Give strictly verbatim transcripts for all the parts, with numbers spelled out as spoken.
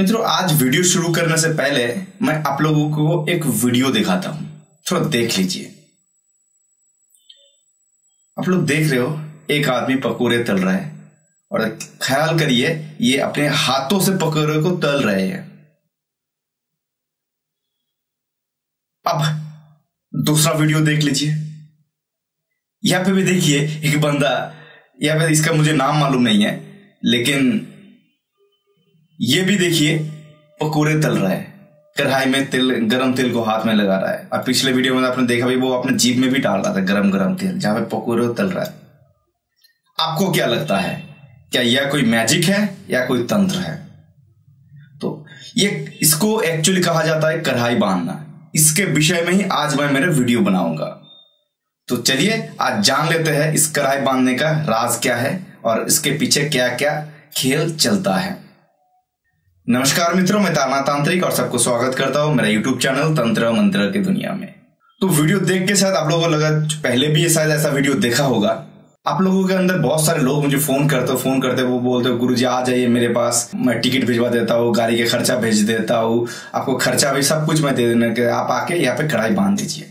मित्रों, आज वीडियो शुरू करने से पहले मैं आप लोगों को एक वीडियो दिखाता हूं, थोड़ा देख लीजिए। आप लोग देख रहे हो एक आदमी पकोड़े तल रहा है और ख्याल करिए ये अपने हाथों से पकोड़े को तल रहे हैं। अब दूसरा वीडियो देख लीजिए, यहां पे भी देखिए एक बंदा, यहां पे इसका मुझे नाम मालूम नहीं है, लेकिन ये भी देखिए पकोड़े तल रहा है, कढ़ाई में तेल, गरम तेल को हाथ में लगा रहा है। और पिछले वीडियो में आपने देखा भी, वो अपने जीभ में भी डाल रहा था गरम गरम तेल जहां पे पकोड़े तल रहा है। आपको क्या लगता है, क्या यह कोई मैजिक है या कोई तंत्र है? तो ये इसको एक्चुअली कहा जाता है कढ़ाई बांधना। इसके विषय में ही आज मैं मेरा वीडियो बनाऊंगा। तो चलिए आज जान लेते हैं इस कढ़ाई बांधने का राज क्या है और इसके पीछे क्या क्या खेल चलता है। नमस्कार मित्रों, मैं तारानाथ तांत्रिक और सबको स्वागत करता हूं मेरा यूट्यूब चैनल तंत्र मंत्र की दुनिया में। तो वीडियो देख के शायद आप लोगों को लगा, पहले भी शायद ऐसा वीडियो देखा होगा आप लोगों के अंदर। बहुत सारे लोग मुझे फोन करते फोन करते वो बोलते हो, गुरुजी आ जाइए मेरे पास, मैं टिकट भिजवा देता हूँ, गाड़ी के खर्चा भेज देता हूँ, आपको खर्चा भी सब कुछ मैं दे देने के, आप आके यहाँ पे कढ़ाई बांध दीजिए।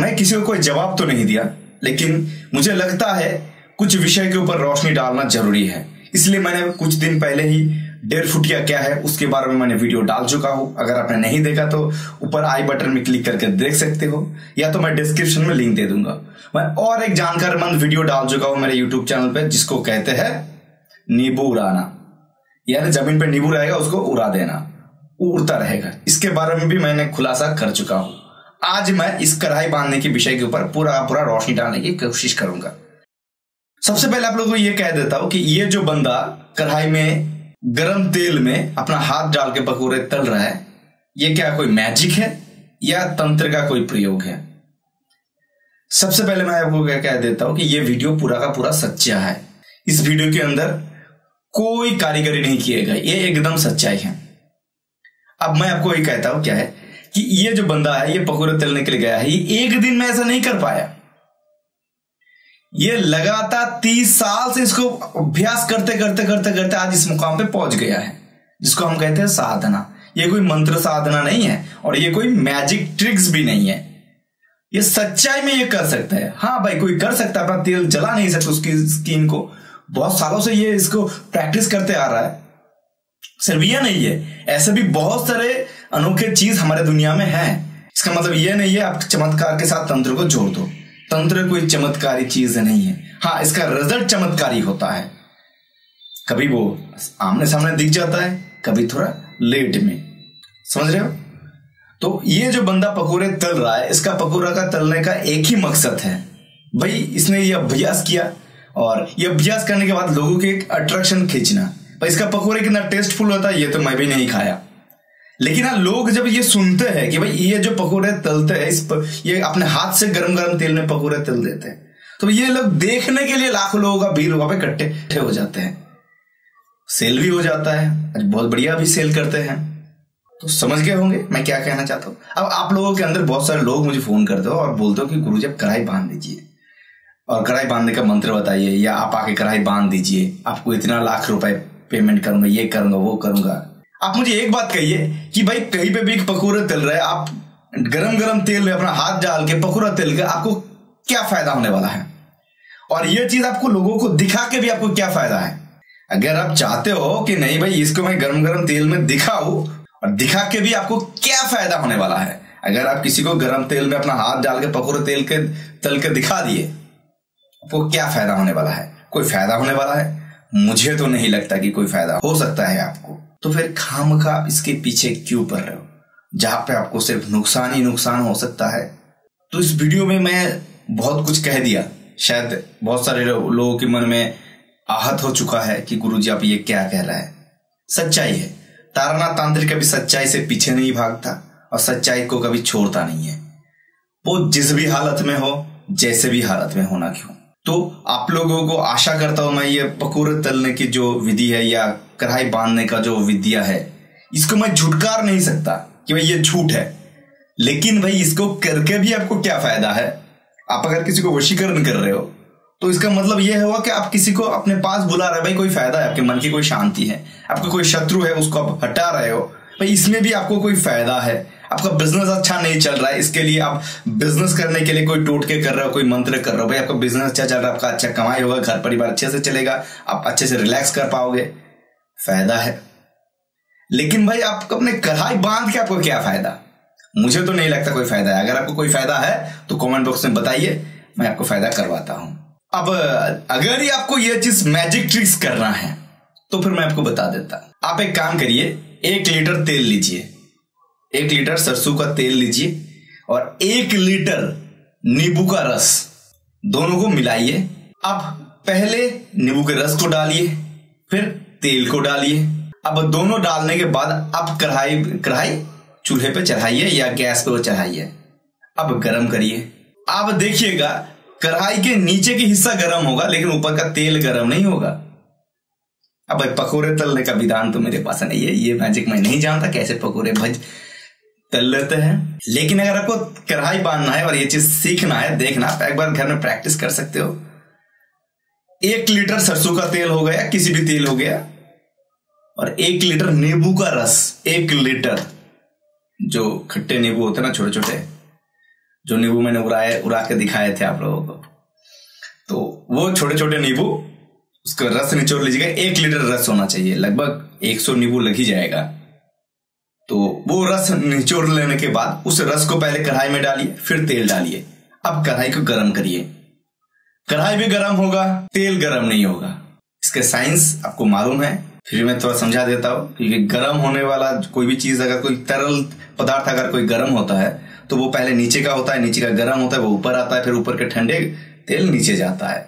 मैं किसी को कोई जवाब तो नहीं दिया, लेकिन मुझे लगता है कुछ विषय के ऊपर रोशनी डालना जरूरी है, इसलिए मैंने कुछ दिन पहले ही डेढ़ फुटिया क्या है उसके बारे में मैंने वीडियो डाल चुका हूं। अगर आपने नहीं देखा तो ऊपर आई बटन में क्लिक करके देख सकते हो, या तो मैं डिस्क्रिप्शन में लिंक दे दूंगा। मैं और एक जानकारमंद वीडियो डाल चुका हूं मेरे यूट्यूब चैनल पे, जिसको कहते हैं नींबू उड़ाना, यानी जमीन पे नींबू रहेगा उसको उड़ा देना, उड़ता रहेगा। इसके बारे में भी मैंने खुलासा कर चुका हूँ। आज मैं इस कढ़ाई बांधने के विषय के ऊपर पूरा पूरा रोशनी डालने की कोशिश करूंगा। सबसे पहले आप लोगों को ये कह देता हूं कि ये जो बंदा कढ़ाई में गरम तेल में अपना हाथ डाल के पकोड़े तल रहा है, यह क्या कोई मैजिक है या तंत्र का कोई प्रयोग है? सबसे पहले मैं आपको क्या कह देता हूं कि यह वीडियो पूरा का पूरा सच्चा है। इस वीडियो के अंदर कोई कारीगरी नहीं किया गया, ये एकदम सच्चाई है। अब मैं आपको ये कहता हूं क्या है कि ये जो बंदा है ये पकोड़े तलने के लिए गया है, ये एक दिन में ऐसा नहीं कर पाया, ये लगातार तीस साल से इसको अभ्यास करते करते करते करते आज इस मुकाम पे पहुंच गया है, जिसको हम कहते हैं साधना। ये कोई मंत्र साधना नहीं है और ये कोई मैजिक ट्रिक्स भी नहीं है, ये सच्चाई में ये कर सकता है। हाँ भाई, कोई कर सकता है, अपना तेल जला नहीं सकता उसकी स्किन को, बहुत सालों से ये इसको प्रैक्टिस करते आ रहा है। सिर्फ ये नहीं है, ऐसे भी बहुत सारे अनोखे चीज हमारे दुनिया में है। इसका मतलब ये नहीं है आप चमत्कार के साथ तंत्र को जोड़ दो, तंत्र कोई चमत्कारी चीज नहीं है। हाँ, इसका रिजल्ट चमत्कारी होता है, कभी वो आमने सामने दिख जाता है, कभी थोड़ा लेट में, समझ रहे हो? तो ये जो बंदा पकोड़े तल रहा है, इसका पकोड़ा का तलने का एक ही मकसद है भाई, इसने ये अभ्यास किया और ये अभ्यास करने के बाद लोगों के एक अट्रैक्शन खींचना। भाई इसका पकोड़े कितना टेस्टफुल होता है ये तो मैं भी नहीं खाया, लेकिन हाँ, लोग जब ये सुनते हैं कि भाई ये जो पकोड़े तलते हैं, इस पर ये अपने हाथ से गरम गरम तेल में पकोड़े तल देते हैं, तो ये लोग देखने के लिए लाखों लोगों का भीड़ वहां पे इकट्ठे हो जाते हैं, सेल भी हो जाता है, आज बहुत बढ़िया भी सेल करते हैं। तो समझ गए होंगे मैं क्या कहना चाहता हूँ। अब आप लोगों के अंदर बहुत सारे लोग मुझे फोन करते हो और बोलते हो कि गुरुजी आप कढ़ाई बांध दीजिए और कढ़ाई बांधने का मंत्र बताइए, या आप आके कढ़ाई बांध दीजिए, आपको इतना लाख रुपए पेमेंट करूंगा, ये करूंगा, वो करूंगा। आप मुझे एक बात कहिए कि भाई कहीं पे भी पकोड़े तल रहा है, आप गरम गरम तेल में अपना हाथ डाल के पकोड़ा तल के आपको क्या फायदा होने वाला है? और ये चीज आपको लोगों को दिखा के भी आपको क्या फायदा है? अगर आप चाहते हो कि नहीं भाई इसको मैं गरम गरम तेल में दिखाऊं और दिखा के भी आपको क्या फायदा होने वाला है, अगर आप किसी को गरम तेल में अपना हाथ डाल के पकोड़े तेल के तल के दिखा दिए, आपको क्या फायदा होने वाला है? कोई फायदा होने वाला है? मुझे तो नहीं लगता कि कोई फायदा हो सकता है आपको। तो फिर खामखा इसके पीछे क्यों पड़ रहे हो, जहां पे आपको सिर्फ नुकसान ही नुकसान हो सकता है। तो इस वीडियो में मैं बहुत कुछ कह दिया, शायद बहुत सारे लो, लोगों के मन में आहत हो चुका है कि गुरुजी आप ये क्या कह रहा है। सच्चाई है, तारानाथ तांत्रिक कभी सच्चाई से पीछे नहीं भागता और सच्चाई को कभी छोड़ता नहीं है, वो जिस भी हालत में हो, जैसे भी हालत में होना क्यों। तो आप लोगों को आशा करता हूं मैं ये पकोड़े तलने की जो विधि है या कढ़ाई बांधने का जो विद्या है, इसको मैं झुटकार नहीं सकता कि भाई ये झूठ है, लेकिन भाई इसको करके भी आपको क्या फायदा है? आप अगर किसी को वशीकरण कर रहे हो तो इसका मतलब यह हुआ कि आप किसी को अपने पास बुला रहे हो, भाई कोई फायदा है, आपके मन की कोई शांति है, आपका कोई शत्रु है उसको आप हटा रहे हो, भाई इसमें भी आपको कोई फायदा है। आपका बिजनेस अच्छा नहीं चल रहा है, इसके लिए आप बिजनेस करने के लिए कोई टोटके कर रहे हो, कोई मंत्र कर रहे हो, भाई आपका बिजनेस अच्छा चल रहा है, आपका अच्छा कमाई होगा, घर परिवार अच्छे से चलेगा, आप अच्छे से रिलैक्स कर पाओगे, फायदा है। लेकिन भाई आपको अपने कढ़ाई बांध के आपको क्या फायदा? मुझे तो नहीं लगता कोई फायदा है। अगर आपको कोई फायदा है तो कमेंट बॉक्स में बताइए, मैं आपको फायदा करवाता हूं। अब अगर ही आपको यह चीज मैजिक ट्रिक्स करना है तो फिर मैं आपको बता देता। आप एक काम करिए, एक लीटर तेल लीजिए, एक लीटर सरसों का तेल लीजिए और एक लीटर नींबू का रस, दोनों को मिलाइए। अब पहले नींबू के रस को डालिए, फिर तेल को डालिए। अब दोनों डालने के बाद आप कढ़ाई कढ़ाई चूल्हे पे चढ़ाइए या गैस पे चढ़ाइए। अब गर्म करिए, आप देखिएगा कढ़ाई के नीचे की हिस्सा गर्म होगा लेकिन ऊपर का तेल गर्म नहीं होगा। अब भाई पकौड़े तलने का विधान तो मेरे पास नहीं है, ये मैजिक मैं नहीं जानता कैसे पकौड़े भज तल लेते हैं। लेकिन अगर आपको कढ़ाई बांधना है और ये चीज सीखना है, देखना, आप एक बार घर में प्रैक्टिस कर सकते हो। एक लीटर सरसों का तेल हो गया, किसी भी तेल हो गया, और एक लीटर नींबू का रस, एक लीटर जो खट्टे नींबू होते हैं ना, छोटे छोटे जो नींबू मैंने उड़ाए उड़ा के दिखाए थे आप लोगों को, तो वो छोटे छोटे नींबू उसका रस निचोड़ लीजिएगा। एक लीटर रस होना चाहिए, लगभग एक सौ नींबू लग ही जाएगा। तो वो रस निचोड़ लेने के बाद उस रस को पहले कढ़ाई में डालिए, फिर तेल डालिए। अब कढ़ाई को गर्म करिए, कढ़ाई भी गर्म होगा, तेल गर्म नहीं होगा। इसके साइंस आपको मालूम है, फिर मैं थोड़ा समझा देता हूँ। क्योंकि गर्म होने वाला कोई भी चीज, अगर कोई तरल पदार्थ अगर कोई गर्म होता है तो वो पहले नीचे का होता है, नीचे का गर्म होता है, वो ऊपर आता है, फिर ऊपर के ठंडे तेल नीचे जाता है।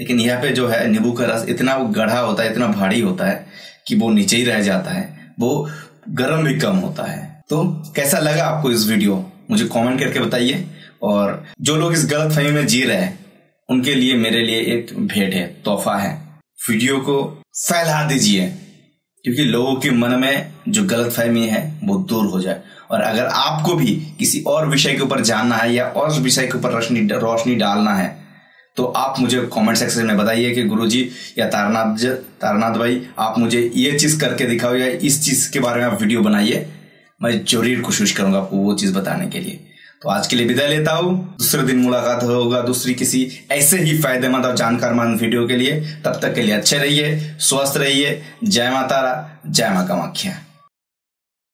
लेकिन यहाँ पे जो है नींबू का रस इतना वो गढ़ा होता है, इतना भारी होता है कि वो नीचे ही रह जाता है, वो गर्म भी कम होता है। तो कैसा लगा आपको इस वीडियो, मुझे कॉमेंट करके बताइए। और जो लोग इस गलतफहमी में जी रहे हैं उनके लिए मेरे लिए एक भेंट है, तोहफा है। वीडियो को फैला दीजिए क्योंकि लोगों के मन में जो गलतफहमी है वो दूर हो जाए। और अगर आपको भी किसी और विषय के ऊपर जानना है या और विषय के ऊपर रोशनी रोशनी डालना है तो आप मुझे कमेंट सेक्शन में बताइए कि गुरुजी या तारानाथ तारानाथ भाई आप मुझे ये चीज करके दिखाओ या इस चीज के बारे में आप वीडियो बनाइए, मैं जरूर कोशिश करूंगा आपको वो चीज बताने के लिए। तो आज के लिए विदा लेता हूँ, दूसरे दिन मुलाकात होगा दूसरी किसी ऐसे ही फायदेमंद और जानकारमंद वीडियो के लिए। तब तक के लिए अच्छे रहिए, स्वस्थ रहिए। जय मां तारा, जय मां कामाख्या।